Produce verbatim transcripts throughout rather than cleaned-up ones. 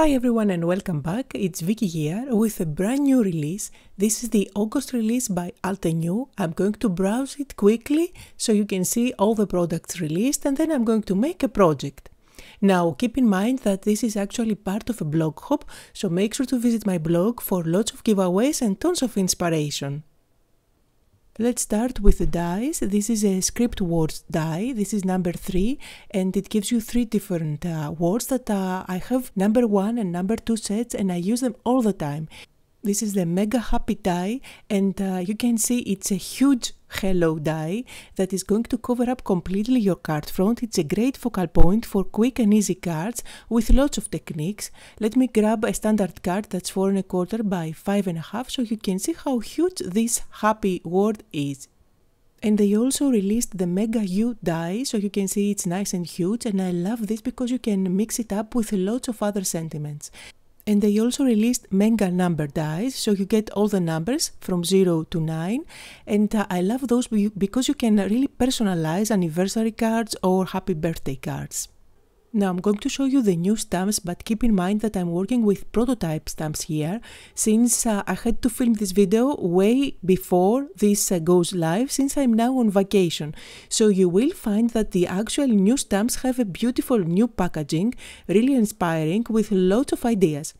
Hi everyone and welcome back, it's Vicky here with a brand new release. This is the August release by Altenew. I'm going to browse it quickly so you can see all the products released and then I'm going to make a project. Now keep in mind that this is actually part of a blog hop, so make sure to visit my blog for lots of giveaways and tons of inspiration. Let's start with the dies. This is a script words die. This is number three and it gives you three different uh, words that uh, I have number one and number two sets and I use them all the time. This is the mega happy die and uh, you can see it's a huge hello die that is going to cover up completely your card front. It's a great focal point for quick and easy cards with lots of techniques. Let me grab a standard card that's four and a quarter by five and a half so you can see how huge this happy word is. And they also released the Mega U die, so you can see it's nice and huge, and I love this because you can mix it up with lots of other sentiments. And they also released mega number dies, so you get all the numbers from zero to nine. And uh, I love those because you can really personalize anniversary cards or happy birthday cards. Now I'm going to show you the new stamps, but keep in mind that I'm working with prototype stamps here, since uh, I had to film this video way before this uh, goes live, since I'm now on vacation. So you will find that the actual new stamps have a beautiful new packaging, really inspiring, with lots of ideas.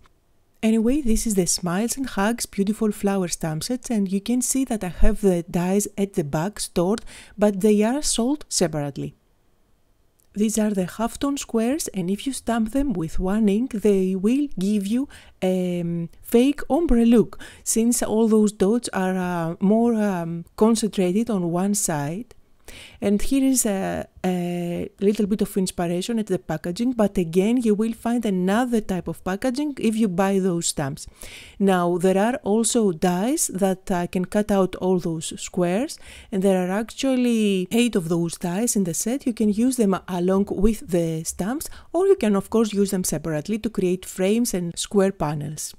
Anyway, this is the Smiles and Hugs beautiful flower stamp sets, and you can see that I have the dies at the back stored, but they are sold separately. These are the half-tone squares, and if you stamp them with one ink, they will give you a um, fake ombre look, since all those dots are uh, more um, concentrated on one side. And here is a, a little bit of inspiration at the packaging, but again you will find another type of packaging if you buy those stamps. Now there are also dies that uh, can cut out all those squares, and there are actually eight of those dies in the set. You can use them along with the stamps, or you can of course use them separately to create frames and square panels.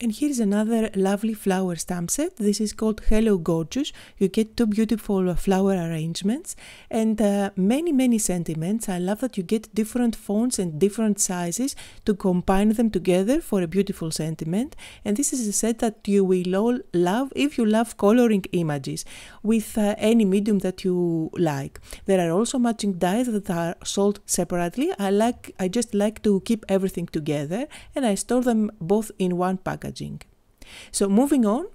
And here's another lovely flower stamp set. This is called Hello Gorgeous. You get two beautiful flower arrangements and uh, many, many sentiments. I love that you get different fonts and different sizes to combine them together for a beautiful sentiment. And this is a set that you will all love if you love coloring images with uh, any medium that you like. There are also matching dies that are sold separately. I like, I just like to keep everything together, and I store them both in one package. So moving on,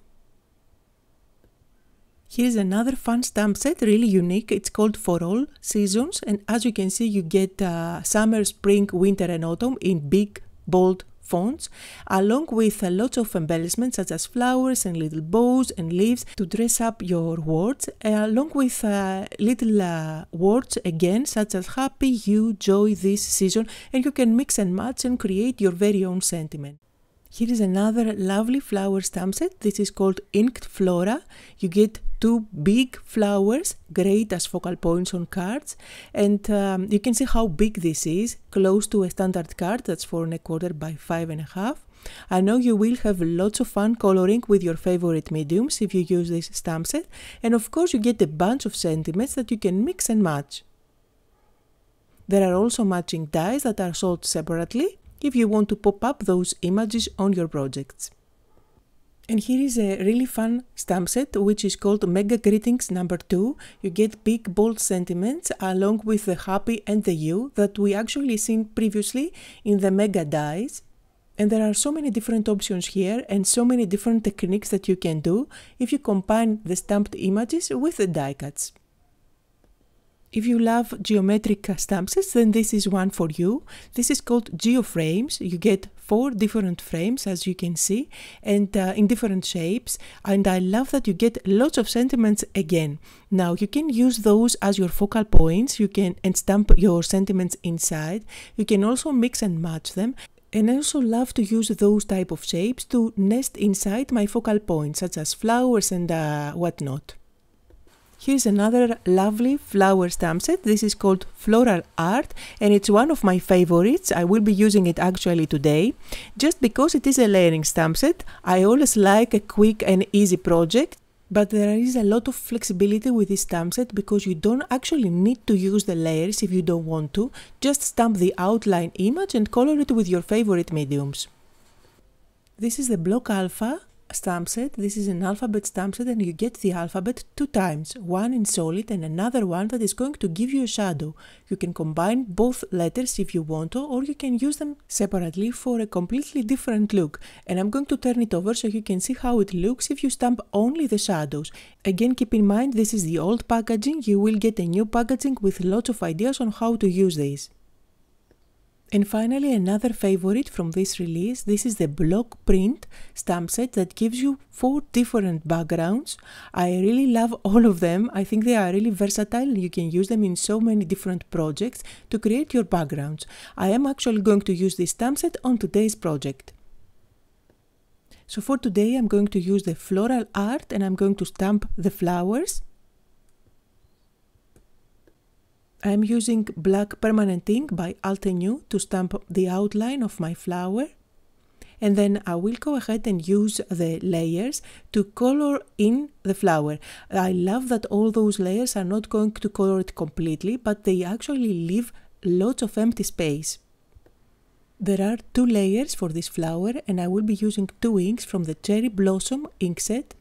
here's another fun stamp set, really unique. It's called For All Seasons, and as you can see you get uh, summer, spring, winter and autumn in big, bold fonts, along with uh, lots of embellishments such as flowers and little bows and leaves to dress up your words, uh, along with uh, little uh, words again such as happy, you, joy, this season, and you can mix and match and create your very own sentiment. Here is another lovely flower stamp set. This is called Inked Flora. You get two big flowers, great as focal points on cards, and um, you can see how big this is, close to a standard card that's four and a quarter by five and a half. I know you will have lots of fun coloring with your favorite mediums if you use this stamp set, and of course you get a bunch of sentiments that you can mix and match. There are also matching dies that are sold separately if you want to pop up those images on your projects. And here is a really fun stamp set which is called Mega Greetings number two. You get big bold sentiments along with the happy and the you that we actually seen previously in the mega dies. And there are so many different options here and so many different techniques that you can do if you combine the stamped images with the die cuts. If you love geometric stamp sets, then this is one for you. This is called Geoframes. You get four different frames, as you can see, and uh, in different shapes. And I love that you get lots of sentiments again. Now, you can use those as your focal points. You can and stamp your sentiments inside. You can also mix and match them. And I also love to use those type of shapes to nest inside my focal points, such as flowers and uh, whatnot. Here's another lovely flower stamp set. This is called Floral Art and it's one of my favorites. I will be using it actually today just because it is a layering stamp set. I always like a quick and easy project, But there is a lot of flexibility with this stamp set because you don't actually need to use the layers if you don't want to, just stamp the outline image and color it with your favorite mediums. This is the Block Alpha stamp set. This is an alphabet stamp set and you get the alphabet two times, one in solid and another one that is going to give you a shadow. You can combine both letters if you want to, or you can use them separately for a completely different look. And I'm going to turn it over so you can see how it looks if you stamp only the shadows. Again, keep in mind this is the old packaging. You will get a new packaging with lots of ideas on how to use these. And finally, another favorite from this release, this is the Block Print stamp set that gives you four different backgrounds. I really love all of them. I think they are really versatile and you can use them in so many different projects to create your backgrounds. I am actually going to use this stamp set on today's project. So for today, I'm going to use the floral art and I'm going to stamp the flowers. I am using black permanent ink by Altenew to stamp the outline of my flower, and then I will go ahead and use the layers to color in the flower. I love that all those layers are not going to color it completely, but they actually leave lots of empty space. There are two layers for this flower and I will be using two inks from the Cherry Blossom ink set.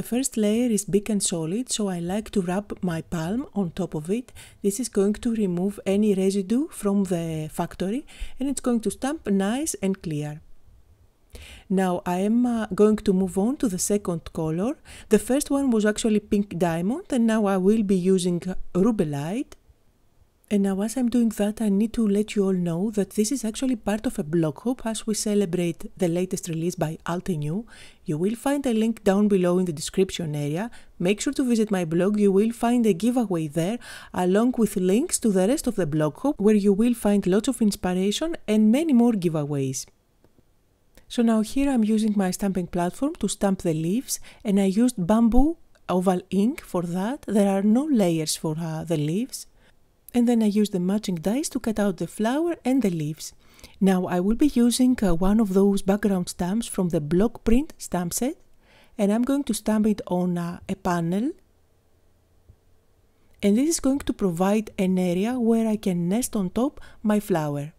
The first layer is big and solid, so I like to wrap my palm on top of it. This is going to remove any residue from the factory and it's going to stamp nice and clear. Now I am uh, going to move on to the second color. The first one was actually pink diamond and now I will be using rubellite. And now as I'm doing that, I need to let you all know that this is actually part of a blog hop as we celebrate the latest release by Altenew. You will find a link down below in the description area. Make sure to visit my blog, you will find a giveaway there along with links to the rest of the blog hop where you will find lots of inspiration and many more giveaways. So now here I'm using my stamping platform to stamp the leaves and I used bamboo oval ink for that. There are no layers for uh, the leaves. And then I use the matching dies to cut out the flower and the leaves. Now I will be using uh, one of those background stamps from the Block Print stamp set and I'm going to stamp it on uh, a panel. And this is going to provide an area where I can nest on top my flower.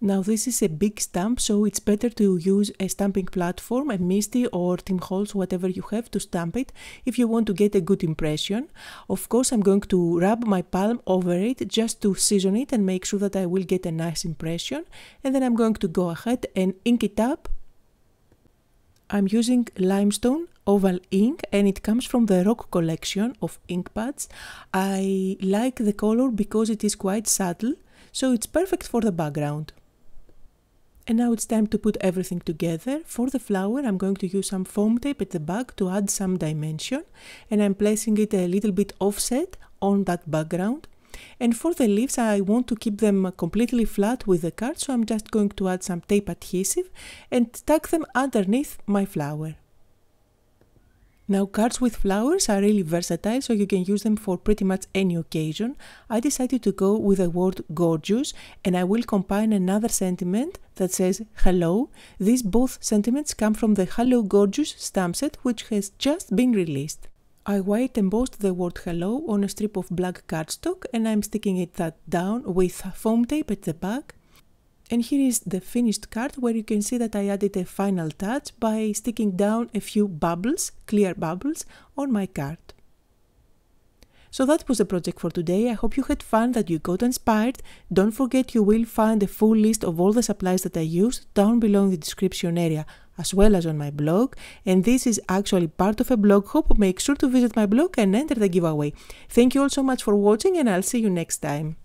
Now this is a big stamp, so it's better to use a stamping platform, a Misti or Tim Holtz, whatever you have to stamp it, if you want to get a good impression. Of course, I'm going to rub my palm over it just to season it and make sure that I will get a nice impression. And then I'm going to go ahead and ink it up. I'm using limestone oval ink and it comes from the Rock Collection of ink pads. I like the color because it is quite subtle, so it's perfect for the background. And now it's time to put everything together. For the flower, I'm going to use some foam tape at the back to add some dimension. And I'm placing it a little bit offset on that background. And for the leaves, I want to keep them completely flat with the card, so I'm just going to add some tape adhesive and tuck them underneath my flower. Now cards with flowers are really versatile, so you can use them for pretty much any occasion. I decided to go with the word gorgeous and I will combine another sentiment that says hello. These both sentiments come from the Hello Gorgeous stamp set, which has just been released. I white embossed the word hello on a strip of black cardstock and I'm sticking it that down with foam tape at the back. And here is the finished card where you can see that I added a final touch by sticking down a few bubbles, clear bubbles, on my card. So that was the project for today. I hope you had fun, that you got inspired. Don't forget you will find a full list of all the supplies that I used down below in the description area, as well as on my blog. And this is actually part of a blog hop. Make sure to visit my blog and enter the giveaway. Thank you all so much for watching and I'll see you next time.